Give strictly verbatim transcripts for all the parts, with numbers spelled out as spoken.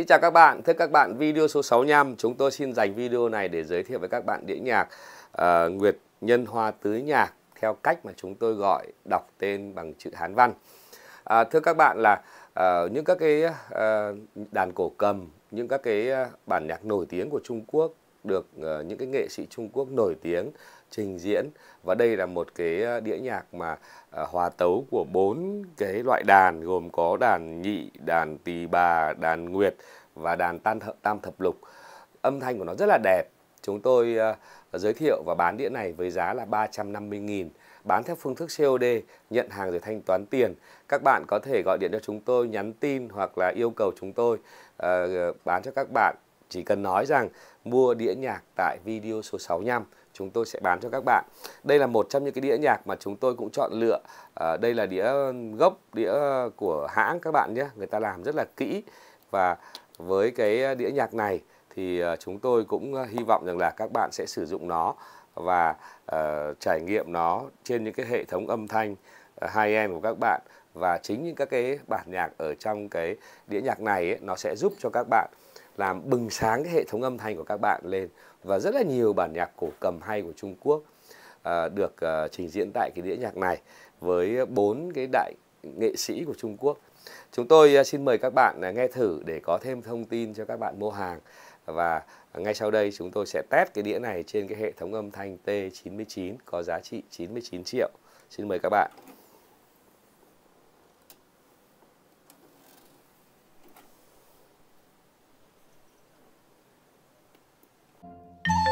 Xin chào các bạn, thưa các bạn, video số sáu mươi lăm chúng tôi xin dành video này để giới thiệu với các bạn đĩa nhạc uh, Nguyệt Nhân Hoa Tứ Nhạc theo cách mà chúng tôi gọi đọc tên bằng chữ Hán văn. À, thưa các bạn là uh, những các cái uh, đàn cổ cầm, những các cái bản nhạc nổi tiếng của Trung Quốc được uh, những cái nghệ sĩ Trung Quốc nổi tiếng trình diễn, và đây là một cái đĩa nhạc mà uh, hòa tấu của bốn cái loại đàn gồm có đàn nhị, đàn tỳ bà, đàn nguyệt và đàn tam thập, tam thập lục. Âm thanh của nó rất là đẹp. Chúng tôi uh, giới thiệu và bán đĩa này với giá là ba trăm năm mươi nghìn, bán theo phương thức xê ô đê, nhận hàng rồi thanh toán tiền. Các bạn có thể gọi điện cho chúng tôi, nhắn tin hoặc là yêu cầu chúng tôi uh, bán cho các bạn. Chỉ cần nói rằng mua đĩa nhạc tại video số sáu mươi lăm, chúng tôi sẽ bán cho các bạn. Đây là một trong những cái đĩa nhạc mà chúng tôi cũng chọn lựa. À, đây là đĩa gốc, đĩa của hãng các bạn nhé. Người ta làm rất là kỹ. Và với cái đĩa nhạc này thì chúng tôi cũng hy vọng rằng là các bạn sẽ sử dụng nó và uh, trải nghiệm nó trên những cái hệ thống âm thanh high-end của các bạn. Và chính những các cái bản nhạc ở trong cái đĩa nhạc này ấy, nó sẽ giúp cho các bạn làm bừng sáng cái hệ thống âm thanh của các bạn lên, và rất là nhiều bản nhạc cổ cầm hay của Trung Quốc à, được à, trình diễn tại cái đĩa nhạc này với bốn cái đại nghệ sĩ của Trung Quốc. Chúng tôi à, xin mời các bạn à, nghe thử để có thêm thông tin cho các bạn mua hàng, và à, ngay sau đây chúng tôi sẽ test cái đĩa này trên cái hệ thống âm thanh T chín mươi chín có giá trị chín mươi chín triệu. Xin mời các bạn. Thank you.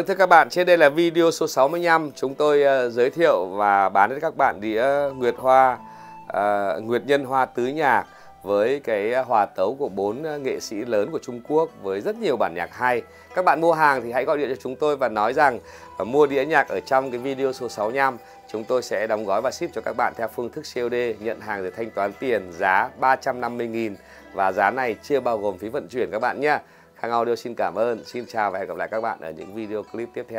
Vâng, thưa các bạn, trên đây là video số sáu mươi lăm. Chúng tôi uh, giới thiệu và bán đến các bạn đĩa Nguyệt Hoa uh, Nguyệt Nhân Hoa Tứ Nhạc với cái hòa tấu của bốn nghệ sĩ lớn của Trung Quốc với rất nhiều bản nhạc hay. Các bạn mua hàng thì hãy gọi điện cho chúng tôi và nói rằng uh, mua đĩa nhạc ở trong cái video số sáu mươi lăm. Chúng tôi sẽ đóng gói và ship cho các bạn theo phương thức xê ô đê, nhận hàng rồi thanh toán tiền giá ba trăm năm mươi nghìn. Và giá này chưa bao gồm phí vận chuyển các bạn nhé. Khang Audio xin cảm ơn, xin chào và hẹn gặp lại các bạn ở những video clip tiếp theo.